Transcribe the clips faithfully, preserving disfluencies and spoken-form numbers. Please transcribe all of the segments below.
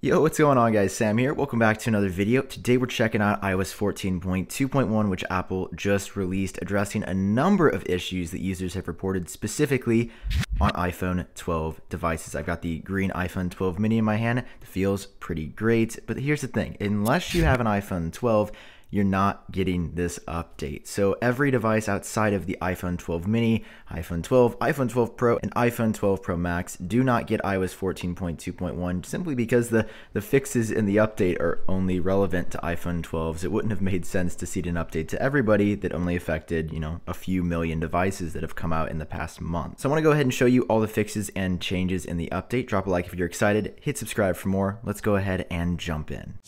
Yo, what's going on guys, Sam here. Welcome back to another video. Today we're checking out i O S fourteen point two point one, which Apple just released, addressing a number of issues that users have reported specifically on iPhone twelve devices. I've got the green iPhone twelve mini in my hand. It feels pretty great, but here's the thing. Unless you have an iPhone twelve, you're not getting this update. So every device outside of the iPhone twelve mini, iPhone twelve, iPhone twelve Pro, and iPhone twelve Pro Max do not get i O S fourteen point two point one simply because the, the fixes in the update are only relevant to iPhone twelves. It wouldn't have made sense to seed an update to everybody that only affected, you know, a few million devices that have come out in the past month. So I wanna go ahead and show you all the fixes and changes in the update. Drop a like if you're excited, hit subscribe for more. Let's go ahead and jump in.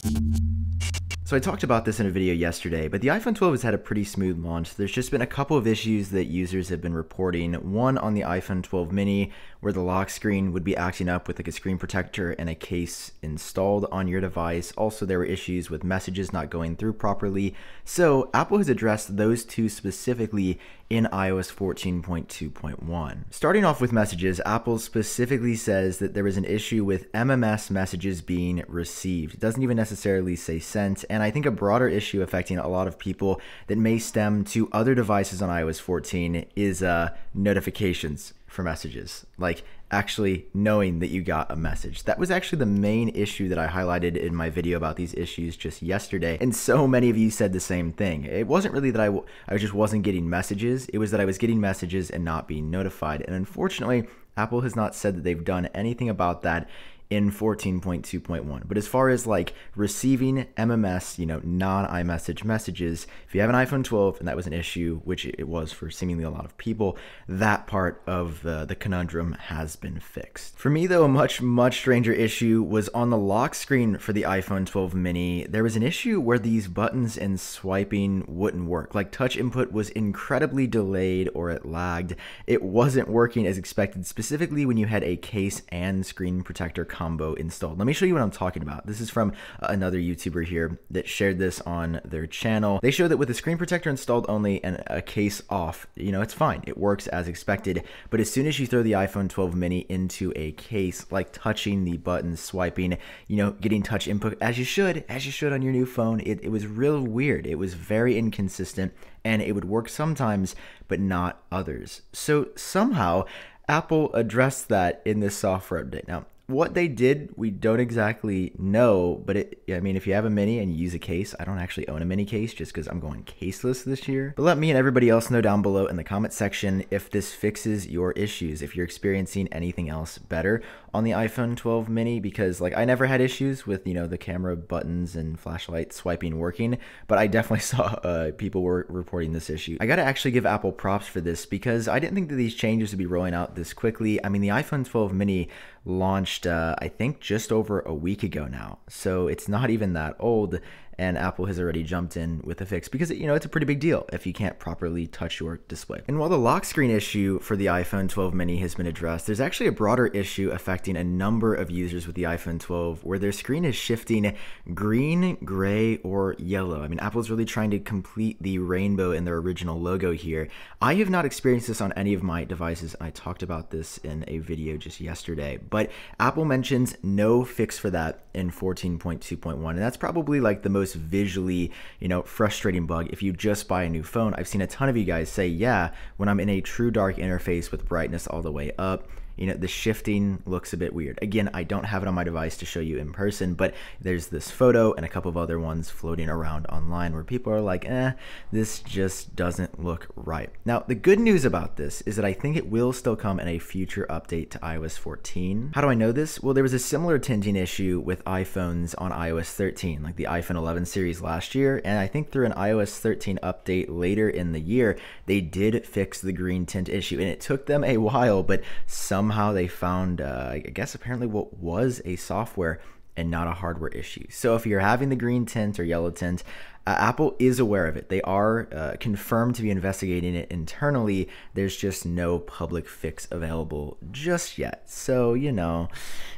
So I talked about this in a video yesterday, but the iPhone twelve has had a pretty smooth launch. There's just been a couple of issues that users have been reporting. One on the iPhone twelve mini, where the lock screen would be acting up with like a screen protector and a case installed on your device. Also, there were issues with messages not going through properly. So Apple has addressed those two specifically in i O S fourteen point two point one. Starting off with messages, Apple specifically says that there was an issue with M M S messages being received. It doesn't even necessarily say sent, and I think a broader issue affecting a lot of people that may stem to other devices on i O S fourteen is uh, notifications for messages, like actually knowing that you got a message. That was actually the main issue that I highlighted in my video about these issues just yesterday, and so many of you said the same thing. It wasn't really that I, w I just wasn't getting messages, it was that I was getting messages and not being notified, and unfortunately, Apple has not said that they've done anything about that in fourteen point two point one. But as far as like receiving M M S, you know, non-iMessage messages, if you have an iPhone twelve and that was an issue, which it was for seemingly a lot of people, that part of uh, the conundrum has been fixed. For me though, a much, much stranger issue was on the lock screen for the iPhone twelve mini. There was an issue where these buttons and swiping wouldn't work. Like touch input was incredibly delayed or it lagged. It wasn't working as expected, specifically when you had a case and screen protector combo installed. Let me show you what I'm talking about. This is from another YouTuber here that shared this on their channel. They show that with the screen protector installed only and a case off, you know, it's fine. It works as expected. But as soon as you throw the iPhone twelve mini into a case, like touching the button, swiping, you know, getting touch input as you should, as you should on your new phone, it, it was real weird. It was very inconsistent and it would work sometimes, but not others. So somehow Apple addressed that in this software update. Now, what they did, we don't exactly know, but it, I mean, if you have a mini and you use a case, I don't actually own a mini case just because I'm going caseless this year. But let me and everybody else know down below in the comment section if this fixes your issues, if you're experiencing anything else better on the iPhone twelve mini, because like I never had issues with, you know, the camera buttons and flashlight swiping working, but I definitely saw uh, people were reporting this issue. I gotta actually give Apple props for this because I didn't think that these changes would be rolling out this quickly. I mean, the iPhone twelve mini launched Uh, I think just over a week ago now, so it's not even that old, and Apple has already jumped in with a fix because, you know, it's a pretty big deal if you can't properly touch your display. And while the lock screen issue for the iPhone twelve mini has been addressed, there's actually a broader issue affecting a number of users with the iPhone twelve where their screen is shifting green, gray, or yellow. I mean, Apple's really trying to complete the rainbow in their original logo here. I have not experienced this on any of my devices. I talked about this in a video just yesterday, but Apple mentions no fix for that in fourteen point two point one, and that's probably like the most visually, you know, frustrating bug if you just buy a new phone. I've seen a ton of you guys say, yeah, when I'm in a true dark interface with brightness all the way up, you know, the shifting looks a bit weird. Again, I don't have it on my device to show you in person, but there's this photo and a couple of other ones floating around online where people are like, eh, this just doesn't look right. Now, the good news about this is that I think it will still come in a future update to i O S fourteen. How do I know this? Well, there was a similar tinting issue with iPhones on i O S thirteen, like the iPhone eleven series last year, and I think through an i O S thirteen update later in the year, they did fix the green tint issue, and it took them a while, but somehow Somehow they found, uh, I guess apparently what was a software and not a hardware issue. So if you're having the green tint or yellow tint, Uh, Apple is aware of it. They are uh, confirmed to be investigating it internally. There's just no public fix available just yet. So, you know,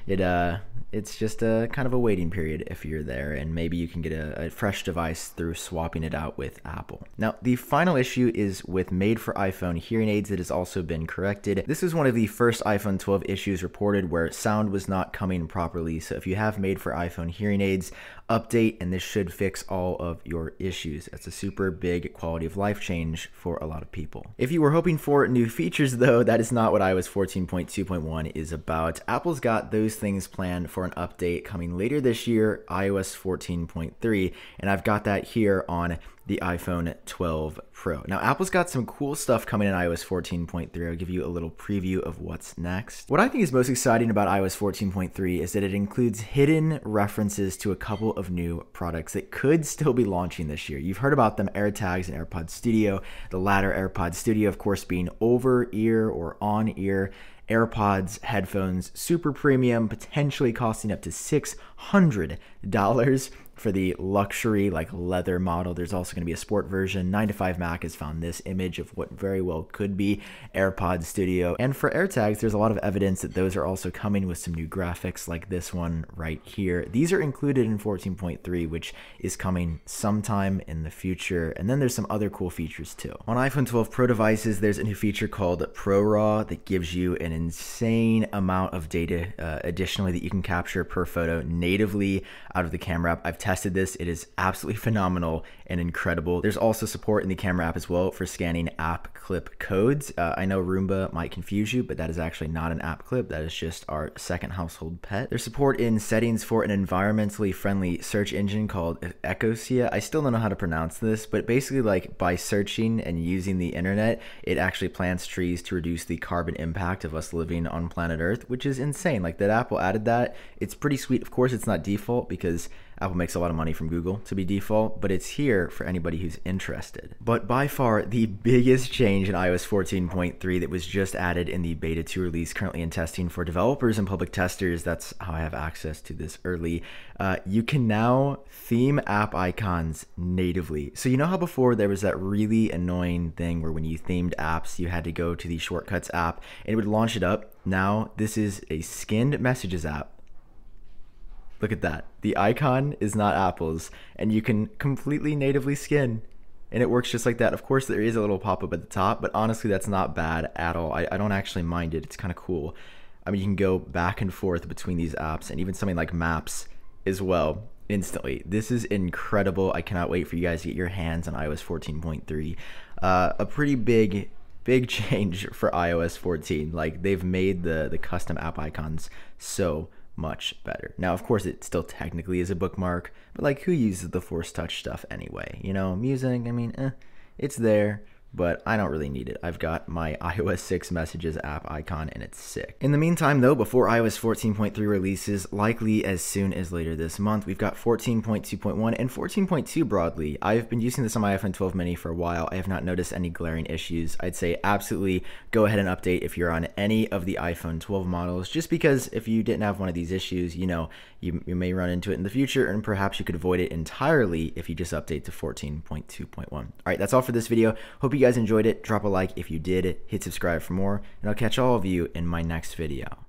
it uh, it's just a kind of a waiting period if you're there, and maybe you can get a, a fresh device through swapping it out with Apple. Now, the final issue is with made for iPhone hearing aids that has also been corrected. This is one of the first iPhone twelve issues reported where sound was not coming properly. So if you have made for iPhone hearing aids, update, and this should fix all of your issues. That's a super big quality of life change for a lot of people. If you were hoping for new features though, that is not what iOS fourteen point two point one is about. Apple's got those things planned for an update coming later this year, iOS fourteen point three, and I've got that here on the iPhone twelve Pro. Now, Apple's got some cool stuff coming in iOS fourteen point three. I'll give you a little preview of what's next. What I think is most exciting about iOS fourteen point three is that it includes hidden references to a couple of new products that could still be launching this year. You've heard about them, AirTags and AirPods Studio. The latter, AirPods Studio, of course, being over-ear or on-ear AirPods headphones, super premium, potentially costing up to six hundred dollars. For the luxury, like, leather model. There's also going to be a sport version. nine to five Mac has found this image of what very well could be AirPods Studio. And for AirTags, there's a lot of evidence that those are also coming with some new graphics like this one right here. These are included in fourteen point three, which is coming sometime in the future. And then there's some other cool features too. On iPhone twelve Pro devices, there's a new feature called ProRAW that gives you an insane amount of data uh, additionally that you can capture per photo natively out of the camera app. I've tested Tested this. It is absolutely phenomenal and incredible. There's also support in the camera app as well for scanning app clip codes. Uh, I know Roomba might confuse you, but that is actually not an app clip. That is just our second household pet. There's support in settings for an environmentally friendly search engine called Ecosia. I still don't know how to pronounce this, but basically, like, by searching and using the internet, it actually plants trees to reduce the carbon impact of us living on planet Earth, which is insane. Like, that Apple added that. It's pretty sweet. Of course, it's not default because Apple makes a lot of money from Google to be default, but it's here for anybody who's interested. But by far the biggest change in iOS fourteen point three that was just added in the beta two release currently in testing for developers and public testers, that's how I have access to this early, uh, you can now theme app icons natively. So you know how before there was that really annoying thing where when you themed apps, you had to go to the Shortcuts app and it would launch it up? Now this is a skinned Messages app. Look at that. The icon is not Apple's, and you can completely natively skin, and it works just like that. Of course, there is a little pop-up at the top, but honestly, that's not bad at all. I, I don't actually mind it. It's kind of cool. I mean, you can go back and forth between these apps and even something like Maps as well instantly. This is incredible. I cannot wait for you guys to get your hands on iOS fourteen point three. Uh, a pretty big... Big change for iOS fourteen. Like, they've made the, the custom app icons so much better. Now, of course, it still technically is a bookmark, but, like, who uses the Force Touch stuff anyway? You know, music, I mean, eh, it's there, but I don't really need it. I've got my iOS six Messages app icon, and it's sick. In the meantime, though, before iOS fourteen point three releases, likely as soon as later this month, we've got fourteen point two point one and fourteen point two broadly. I've been using this on my iPhone twelve mini for a while. I have not noticed any glaring issues. I'd say absolutely go ahead and update if you're on any of the iPhone twelve models, just because if you didn't have one of these issues, you know, you, you may run into it in the future, and perhaps you could avoid it entirely if you just update to fourteen point two point one. All right, that's all for this video. Hope you guys enjoyed it. Drop a like if you did, hit subscribe for more, and I'll catch all of you in my next video.